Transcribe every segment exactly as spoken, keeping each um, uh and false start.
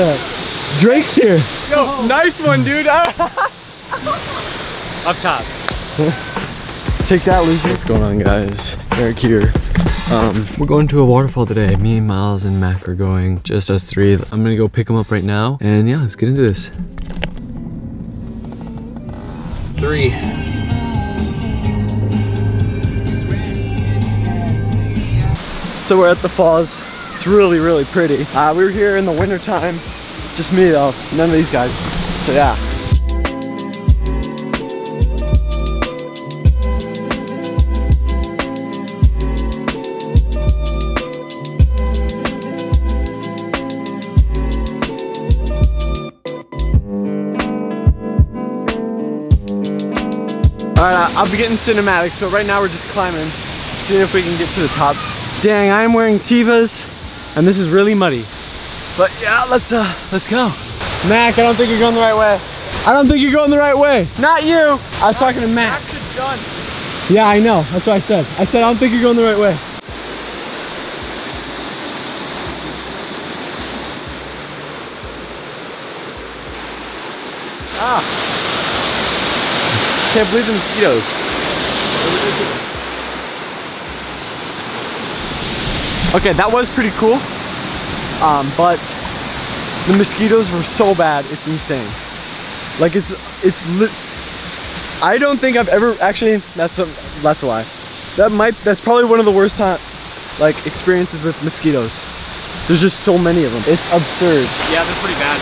up. Drake's here. Yo, oh. Nice one, dude. Up top. Take that, Lucy. What's going on, guys? Eric here. Um, we're going to a waterfall today. Me, Miles, and Mac are going. Just us three. I'm gonna go pick them up right now. And yeah, let's get into this. Three. So we're at the falls. It's really, really pretty. Uh, we were here in the winter time. Just me though, none of these guys. So yeah. All right, I'll be getting cinematics, but right now we're just climbing, seeing if we can get to the top. Dang, I am wearing Tevas, and this is really muddy. But yeah, let's uh, let's go. Mac, I don't think you're going the right way. I don't think you're going the right way. Not you. I was Mac, talking to Mac. Mac's a gun. Yeah, I know. That's what I said. I said I don't think you're going the right way. Ah! Can't believe the mosquitoes. Okay, that was pretty cool. Um, but the mosquitoes were so bad, it's insane. Like it's, it's lit. I don't think I've ever, actually, that's a, that's a lie. That might, that's probably one of the worst time, like experiences with mosquitoes. There's just so many of them. It's absurd. Yeah, they're pretty bad.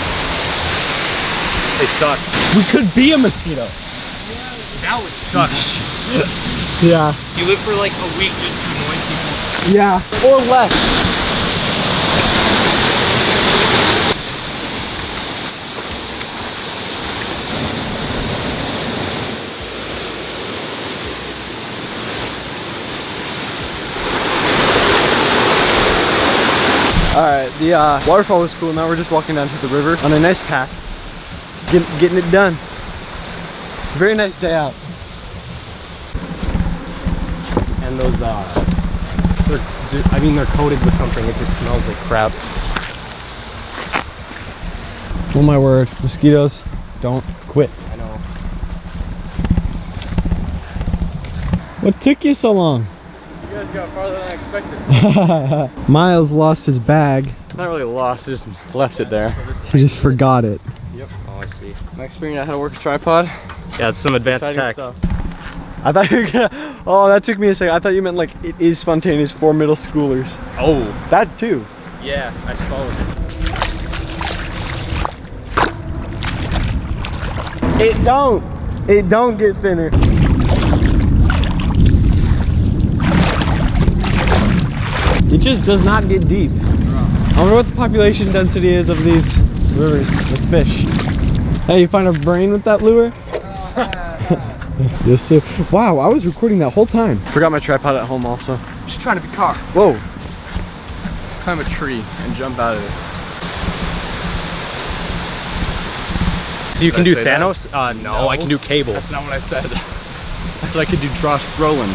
They suck. We could be a mosquito. Yeah, that would suck. Yeah. You live for like a week just to annoy people. Yeah, or less. All right, the uh, waterfall was cool. Now we're just walking down to the river on a nice path, Get, getting it done. Very nice day out. And those are. Uh, They're, I mean, they're coated with something. It just smells like crap. Oh my word, mosquitoes don't quit. I know. What took you so long? You guys got farther than I expected. Miles lost his bag. Not really lost, I just left yeah, it there. So he just forgot it. Yep. Oh, I see. Next spring, I know how to work a tripod. Yeah, it's some advanced exciting tech. Stuff. I thought you were gonna, oh, that took me a second. I thought you meant like it is spontaneous for middle schoolers. Oh. That too. Yeah, I suppose. It don't, it don't get thinner. It just does not get deep. I wonder what the population density is of these rivers with fish. Hey, you find a brain with that lure? Yes, sir. Wow, I was recording that whole time. Forgot my tripod at home also. She's trying to be caught. Whoa. Let's climb a tree and jump out of it. So you can do Thanos? Uh, no, I can do Cable. That's not what I said. I said I could do Josh Brolin.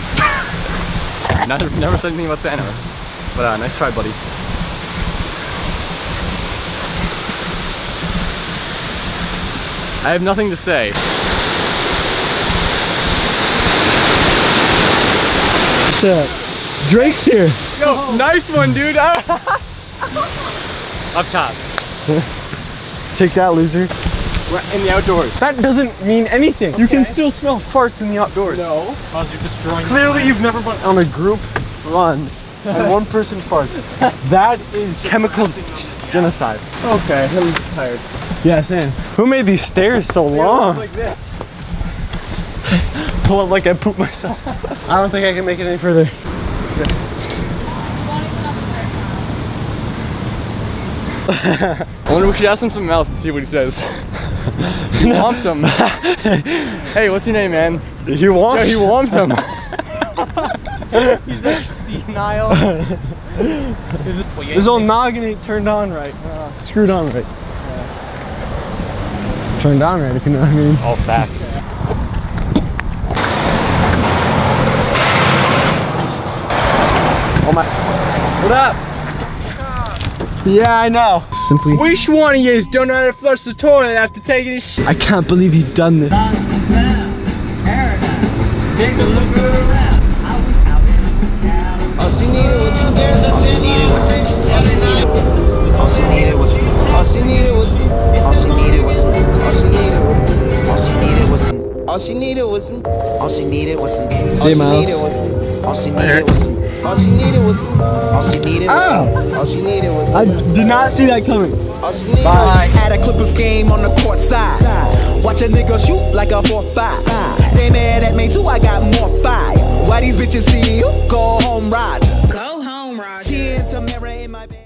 Never, never said anything about Thanos. But uh, nice try, buddy. I have nothing to say. Up. Drake's here. Yo, oh. Nice one, dude. Up top. Take that, loser. We're in the outdoors. That doesn't mean anything. Okay. You can still smell farts in the outdoors. No. Because you're destroying. Clearly, you've never been on a group run and one person farts. That is chemical genocide. Okay, I'm tired. Yeah, same. Who made these stairs so long? Like this. Pull up like I pooped myself. I don't think I can make it any further. I wonder if we should ask him something else and see what he says. He womped him. Hey, what's your name, man? He womped? No, he womped him. He's like senile. This old noggin ain't turned on right. Uh, Screwed on right. Yeah. Turned on right, if you know what I mean. All facts. Oh my, what up? Yeah, I know. Simply. Which one of you don't know how to flush the toilet after taking his shit? I can't believe he's done this. Take a look around. All she needed was some. All she needed was some. All she needed was some. All she needed was some. All she needed was some. All she needed was some. All she needed was some. All she needed was some. All she needed was some. All she needed was some. All she needed was some. All she needed was some. All she needed was some. All she needed was some. I did not see that coming. Bye. At a Clippers game on the court side. Watch a nigga shoot like a four five. They mad at me too, I got more fire. Why these bitches see you? Go home, Roger. Go home, Roger.